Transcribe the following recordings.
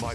My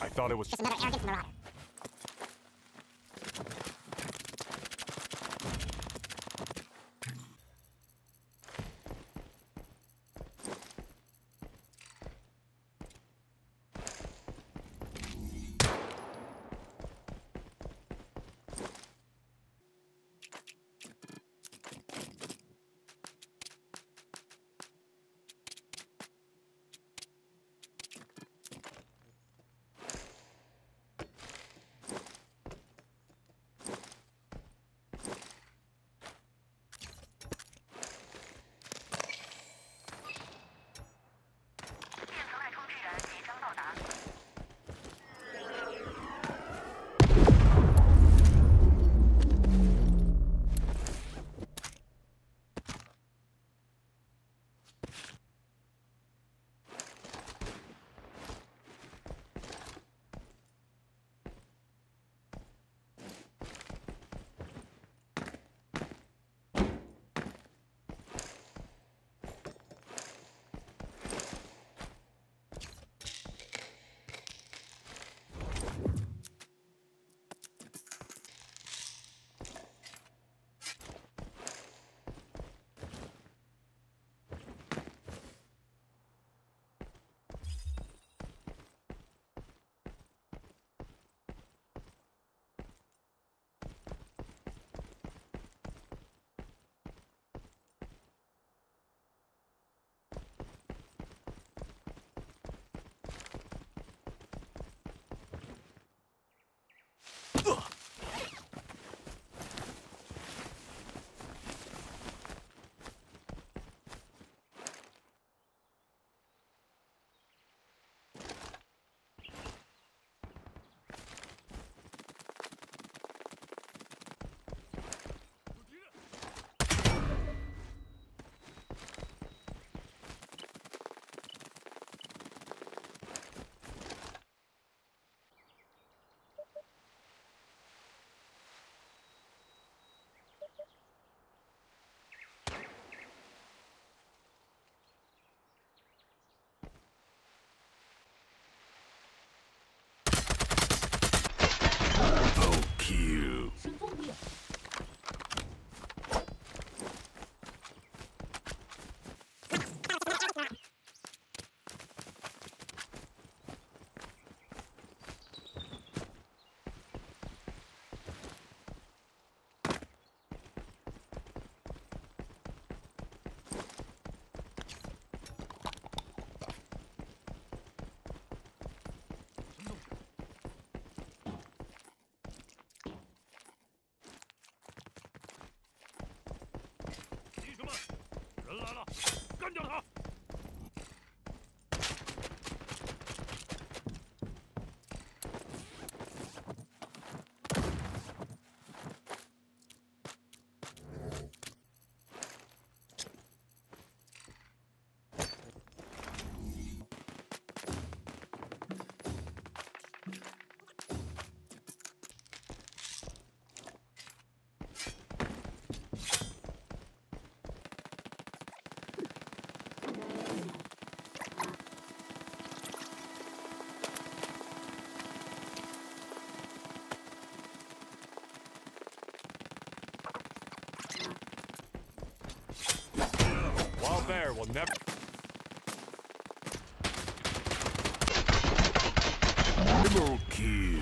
I thought it was just another arrogant marauder. 掉他！Bear will never. Double kill.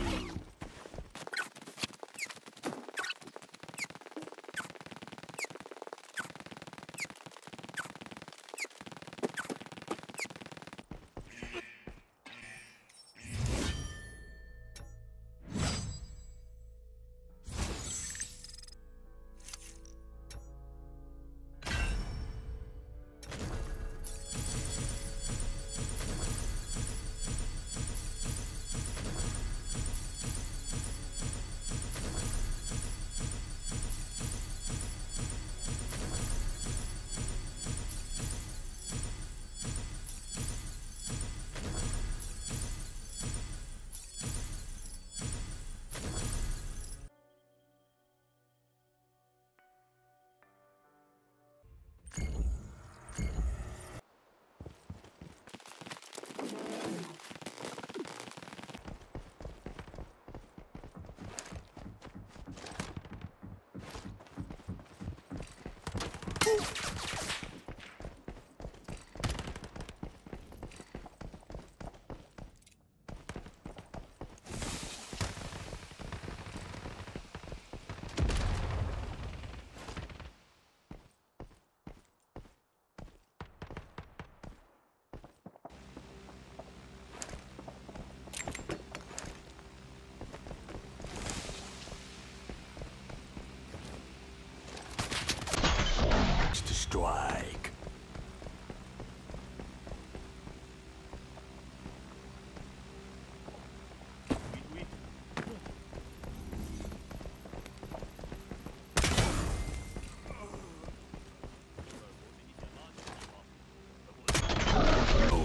Strike. No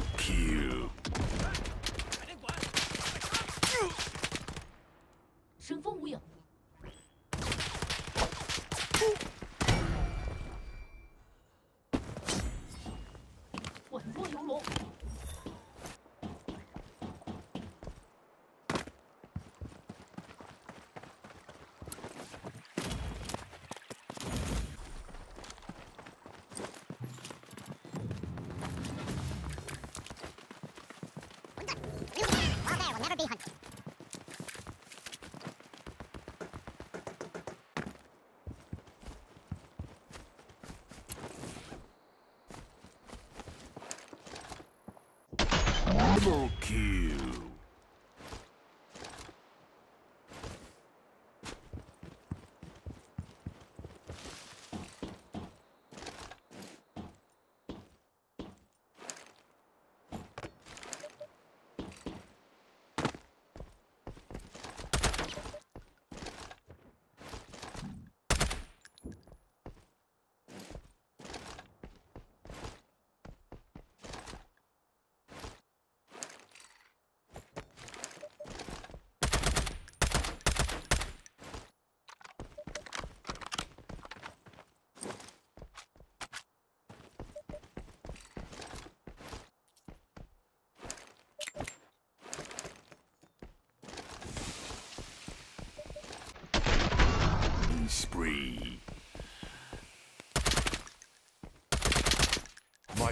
kill. 神风无影。 Double kill. Spree. My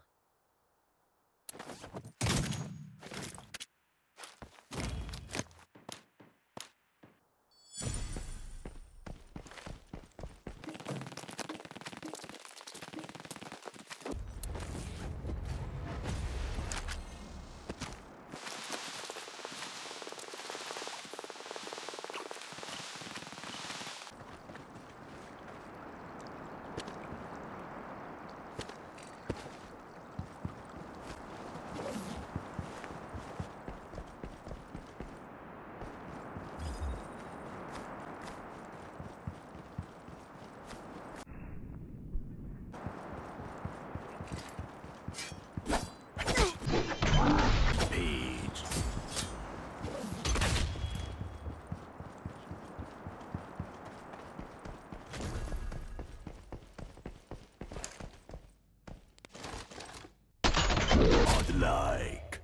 like.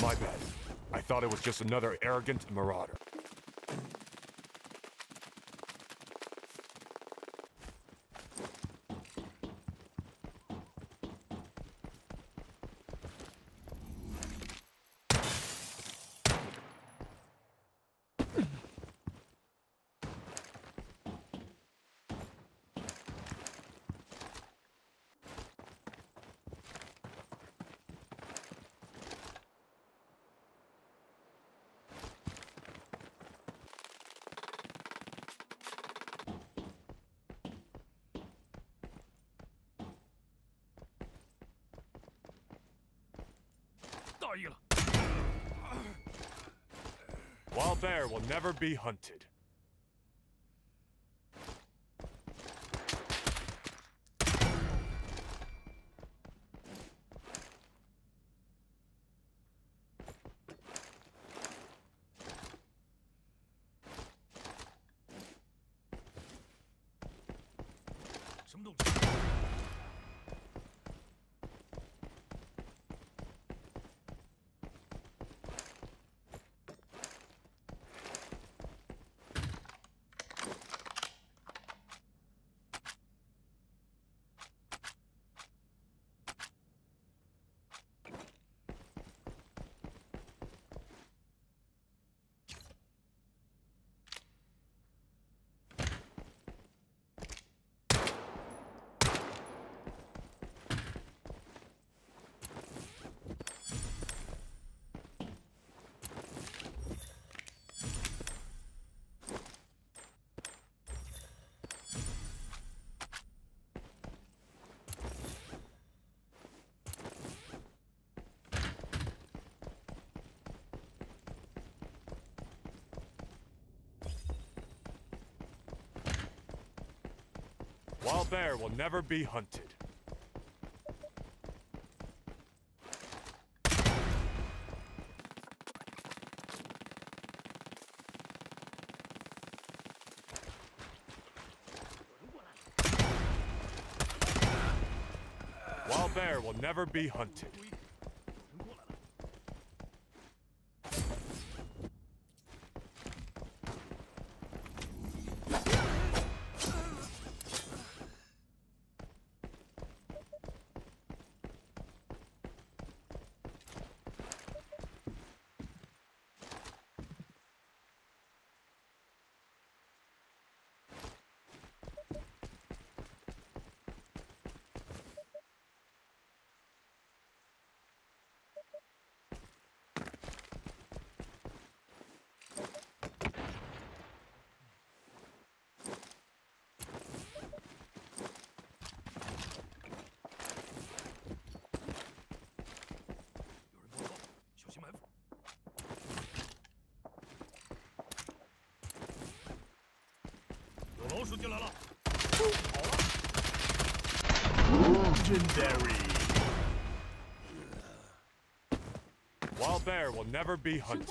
My bad. I thought it was just another arrogant marauder. Wild bear will never be hunted. Wild bear will never be hunted. Wild bear will never be hunted. Legendary. Wild bear will never be hunted.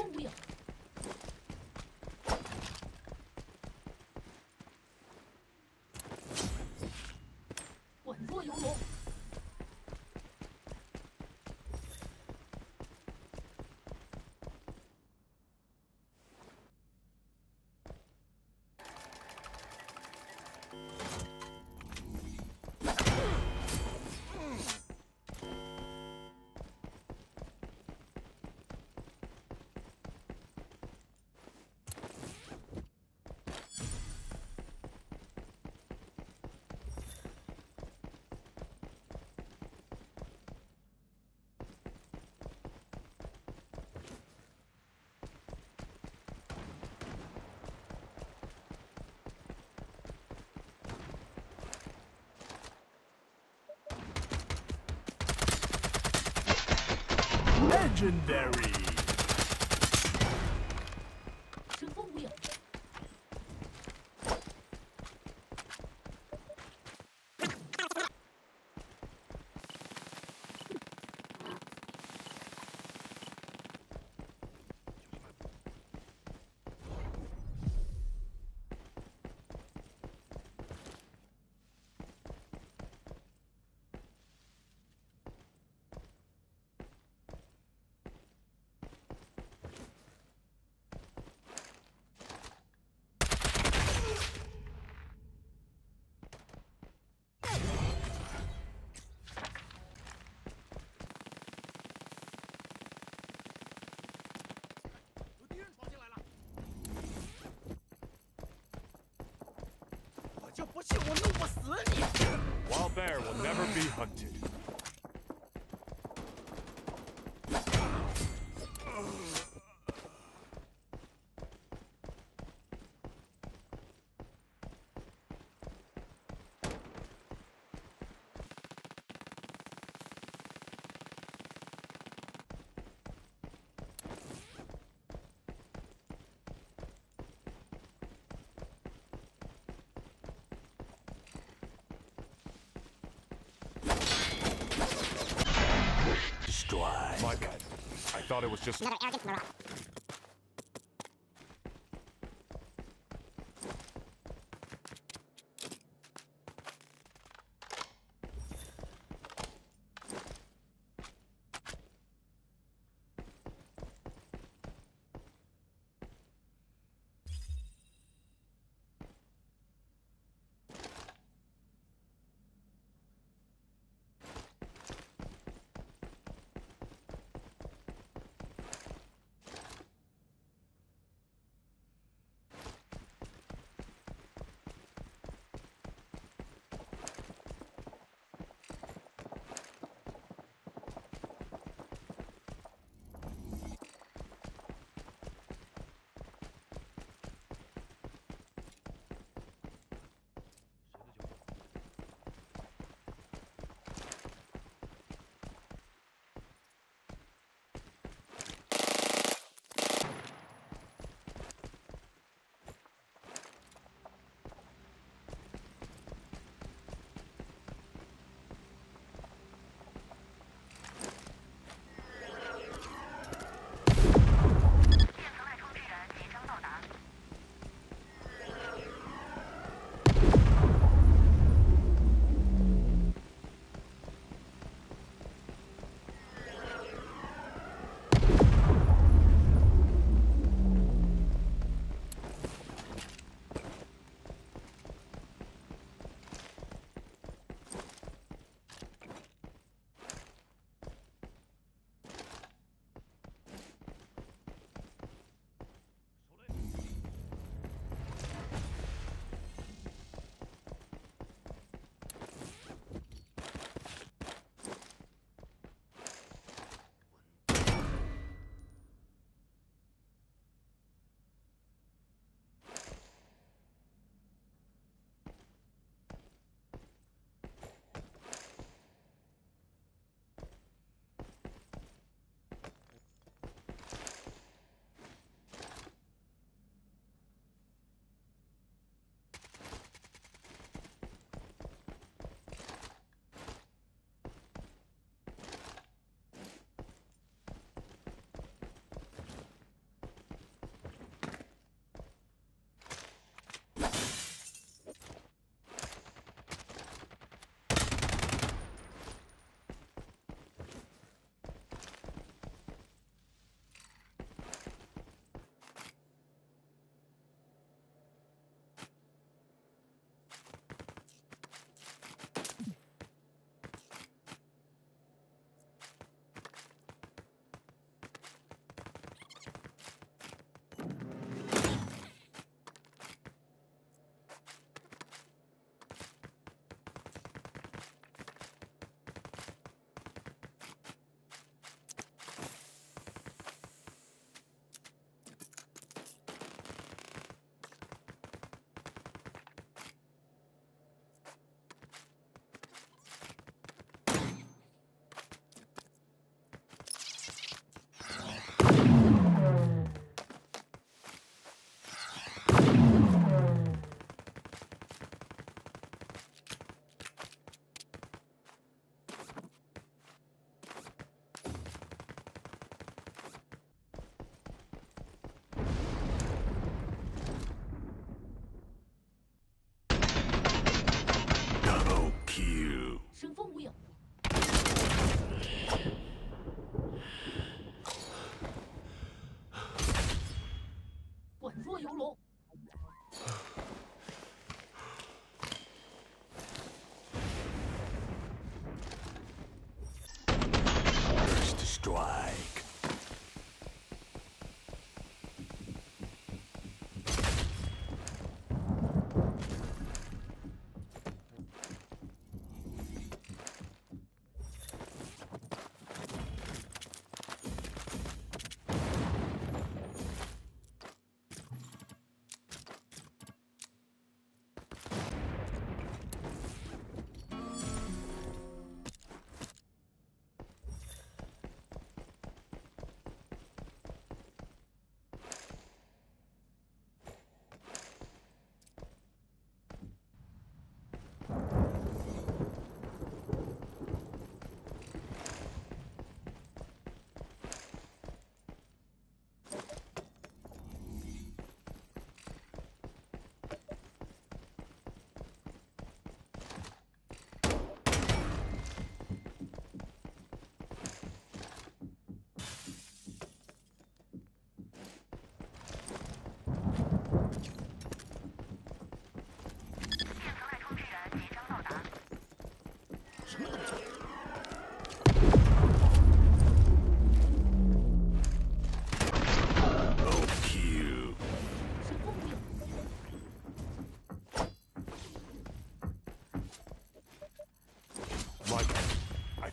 Legendary. 去，我弄不死你。Wild bear will never be hunted. My bad. I thought it was just another arrogant moron.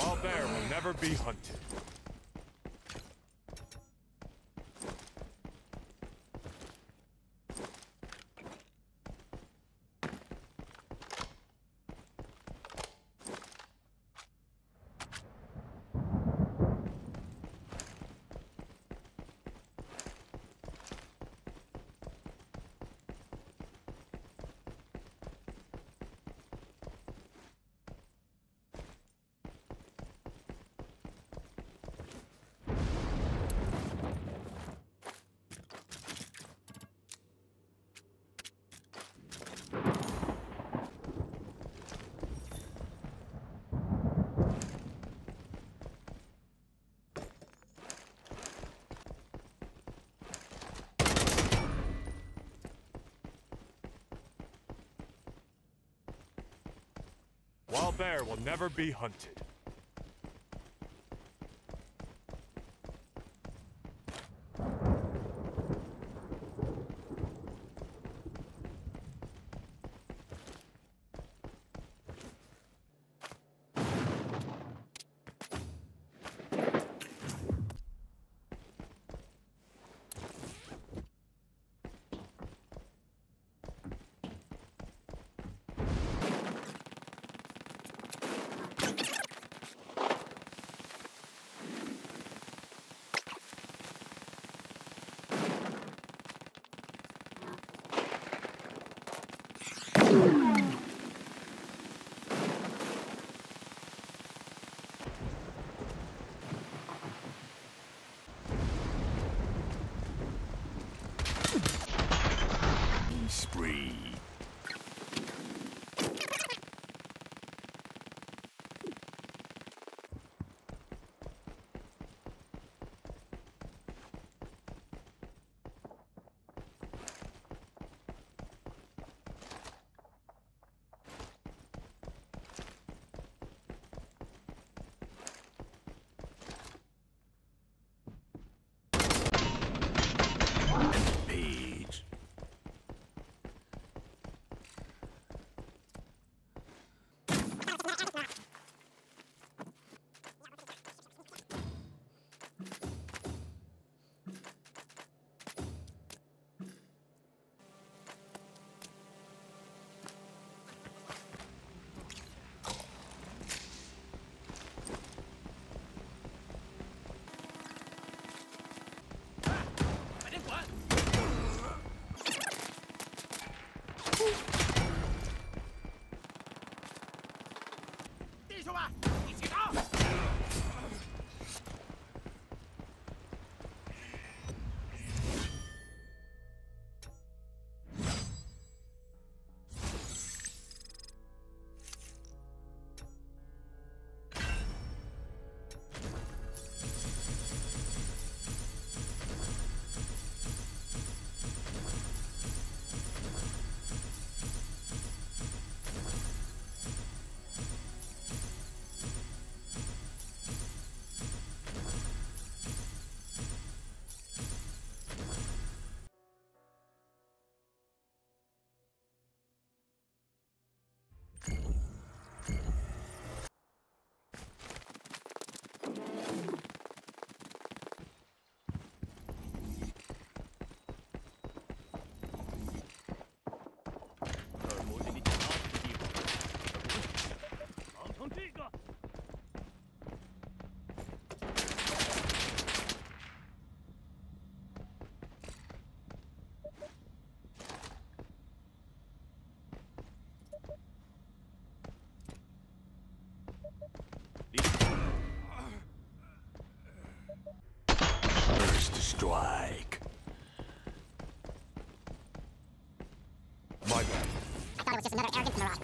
Wild bear will never be hunted. Wild bear will never be hunted. First strike. My bad. I thought it was just another arrogant mirage.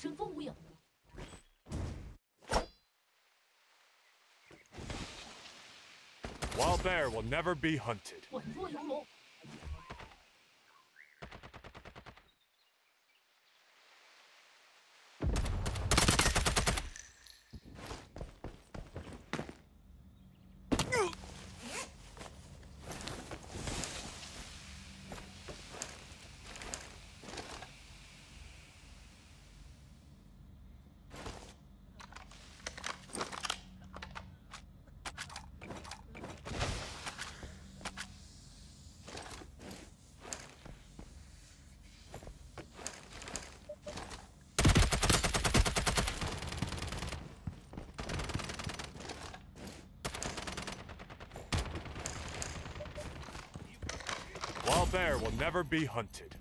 身风无影。 Wild bear will never be hunted. 稳若游龙。 Wild bear will never be hunted.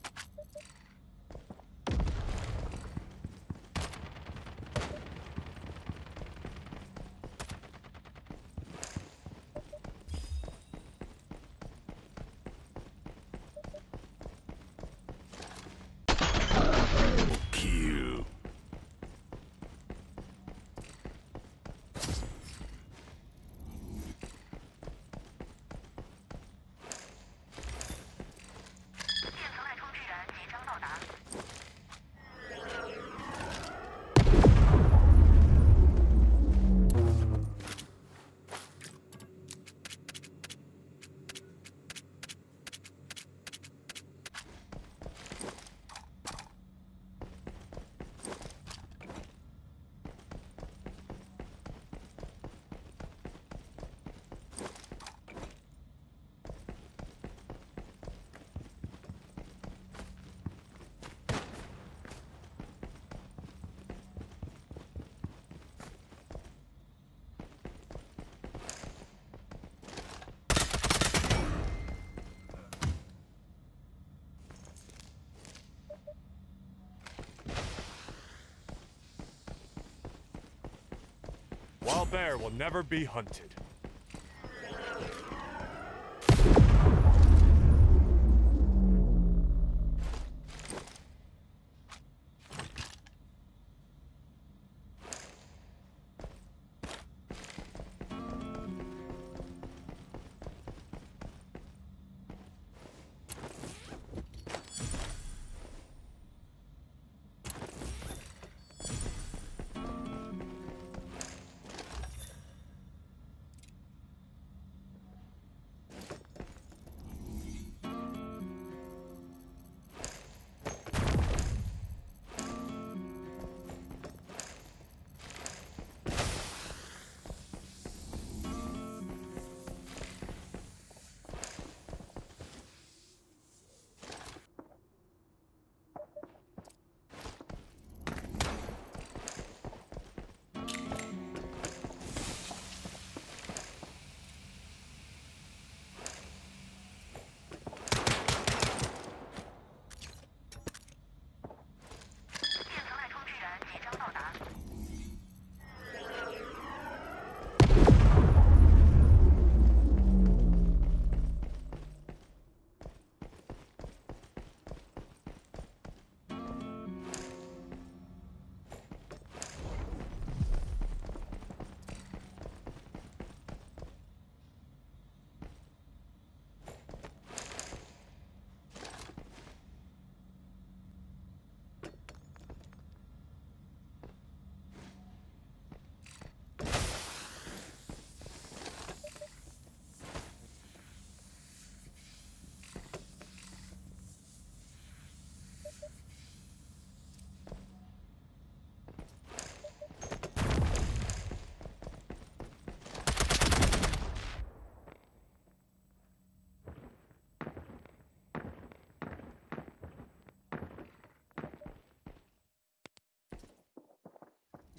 Wild bear will never be hunted.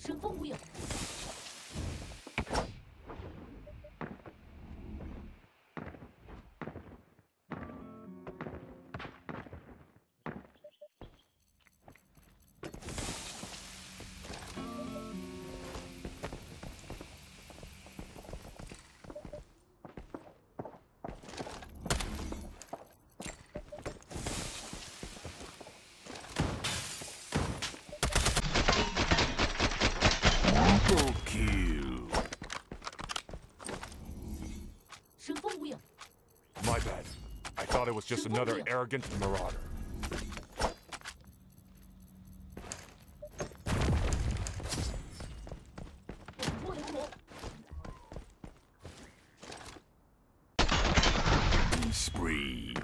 神风无影。 It was just another arrogant marauder. Spree.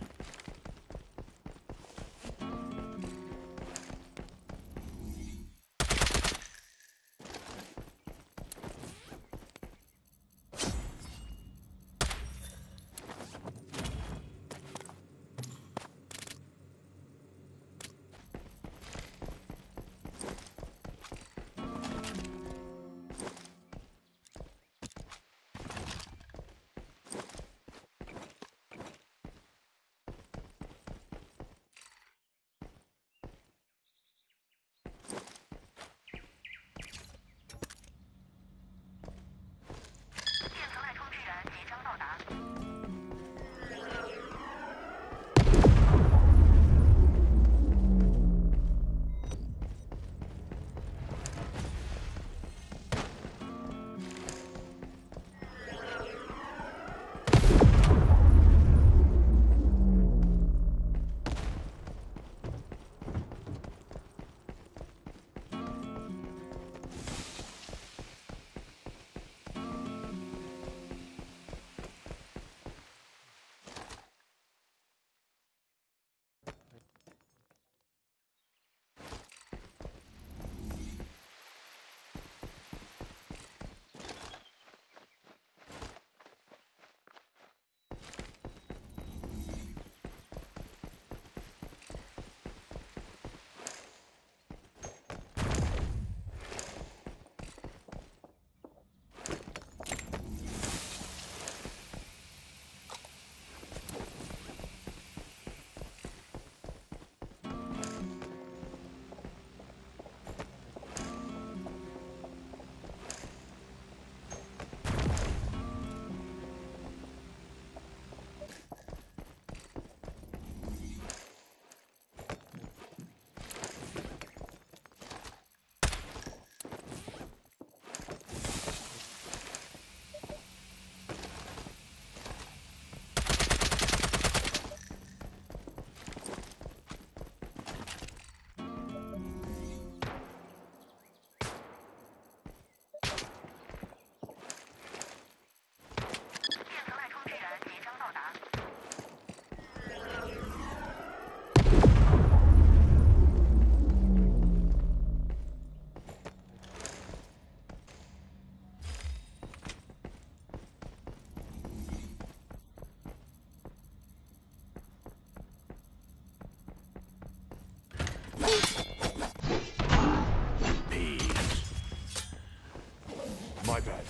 My bad.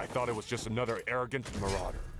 I thought it was just another arrogant marauder.